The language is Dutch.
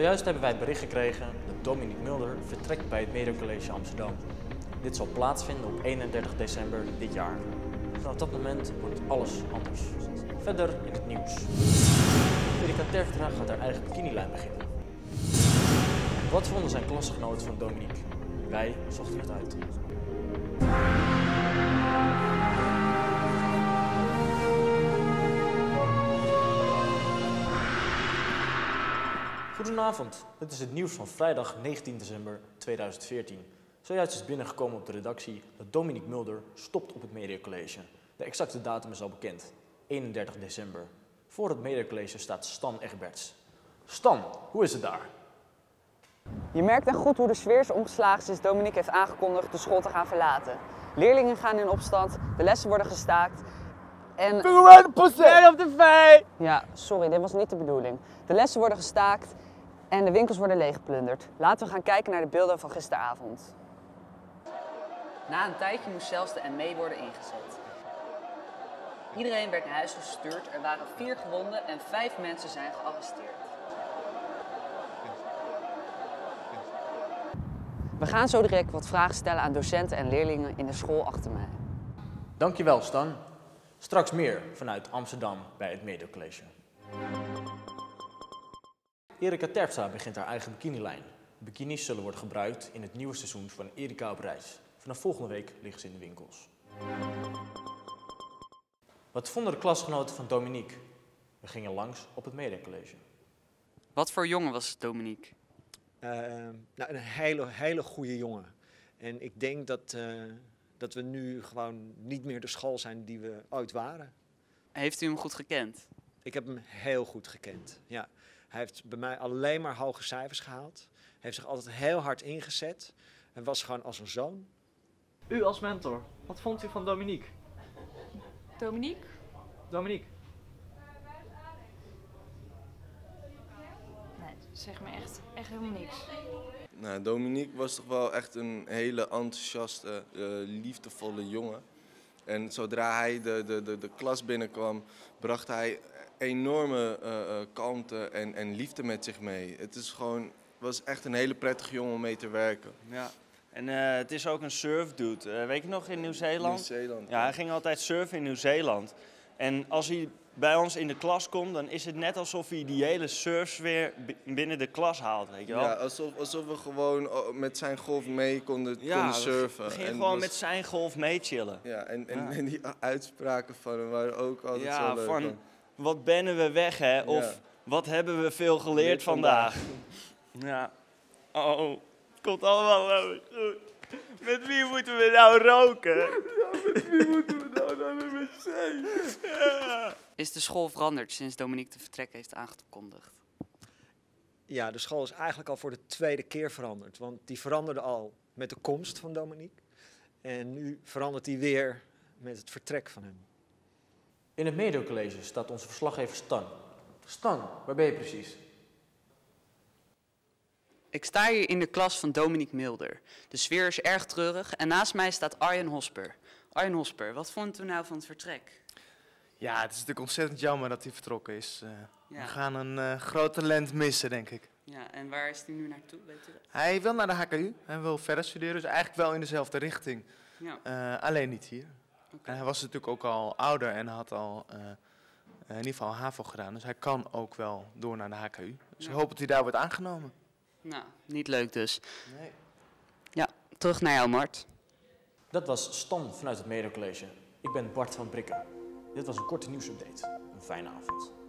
Zojuist hebben wij het bericht gekregen dat Dominique Mulder vertrekt bij het Mediacollege Amsterdam. Dit zal plaatsvinden op 31 december dit jaar. Vanaf dat moment wordt alles anders. Verder in het nieuws. Erika Terpstra gaat haar eigen bikinilijn beginnen. Wat vonden zijn klasgenoten van Dominique? Wij zochten het uit. Goedenavond, dit is het nieuws van vrijdag 19 december 2014. Zojuist is binnengekomen op de redactie dat Dominique Mulder stopt op het Mediacollege. De exacte datum is al bekend, 31 december. Voor het Mediacollege staat Stan Egberts. Stan, hoe is het daar? Je merkt aan goed hoe de sfeer is omgeslagen sinds Dominique heeft aangekondigd de school te gaan verlaten. Leerlingen gaan in opstand, de lessen worden gestaakt en... Ja, sorry, dit was niet de bedoeling. De lessen worden gestaakt en de winkels worden leeggeplunderd. Laten we gaan kijken naar de beelden van gisteravond. Na een tijdje moest zelfs de ME worden ingezet. Iedereen werd naar huis gestuurd, er waren 4 gewonden en 5 mensen zijn gearresteerd. We gaan zo direct wat vragen stellen aan docenten en leerlingen in de school achter mij. Dankjewel, Stan. Straks meer vanuit Amsterdam bij het Mediacollege. Erika Terpstra begint haar eigen bikinilijn. Bikinis zullen worden gebruikt in het nieuwe seizoen van Erika op reis. Vanaf volgende week liggen ze in de winkels. Wat vonden de klasgenoten van Dominique? We gingen langs op het Mediacollege. Wat voor jongen was Dominique? Nou, een hele goede jongen. En ik denk dat we nu gewoon niet meer de school zijn die we ooit waren. Heeft u hem goed gekend? Ik heb hem heel goed gekend, ja. Hij heeft bij mij alleen maar hoge cijfers gehaald. Hij heeft zich altijd heel hard ingezet en was gewoon als een zoon. U als mentor, wat vond u van Dominique? Dominique? Nee, zeg me echt helemaal niks. Nou, Dominique was toch wel echt een hele enthousiaste, liefdevolle jongen. En zodra hij de klas binnenkwam, bracht hij enorme kalmte en liefde met zich mee. Het is gewoon, was echt een hele prettige jongen om mee te werken. Ja. En het is ook een surfdude. Weet je nog, in Nieuw-Zeeland? Nieuw-Zeeland. Ja, hij ging altijd surfen in Nieuw-Zeeland. En als hij bij ons in de klas komt, dan is het net alsof hij die hele surfsfeer binnen de klas haalt, weet je wel? Ja, alsof we gewoon met zijn golf mee konden surfen. We gingen gewoon met zijn golf mee chillen. Ja, en die uitspraken van hem waren ook altijd zo leuk. Van, wat bennen we weg, hè? Of wat hebben we veel geleerd vandaag. Ja. Oh, het komt allemaal wel goed. Met wie moeten we nou roken? Ja, met wie moeten we nou naar de wc? Ja. Is de school veranderd sinds Dominique de vertrek heeft aangekondigd? Ja, de school is eigenlijk al voor de 2e keer veranderd. Want die veranderde al met de komst van Dominique. En nu verandert die weer met het vertrek van hem. In het Mediacollege staat onze verslaggever Stan. Stan, waar ben je precies? Ik sta hier in de klas van Dominique Mulder. De sfeer is erg treurig en naast mij staat Arjen Hosper. Arjen Hosper, wat vond u nou van het vertrek? Ja, het is natuurlijk ontzettend jammer dat hij vertrokken is. We gaan een groot talent missen, denk ik. Ja, en waar is hij nu naartoe? Weet u dat? Hij wil naar de HKU, hij wil verder studeren, dus eigenlijk wel in dezelfde richting. Ja. Alleen niet hier. Okay. En hij was natuurlijk ook al ouder en had al in ieder geval HAVO gedaan, dus hij kan ook wel door naar de HKU. Dus ik hoop dat hij daar wordt aangenomen. Nou, niet leuk dus. Nee. Ja, terug naar jou, Mart. Dat was Stan vanuit het Mediacollege. Ik ben Bart van Brikken. Dit was een korte nieuwsupdate. Een fijne avond.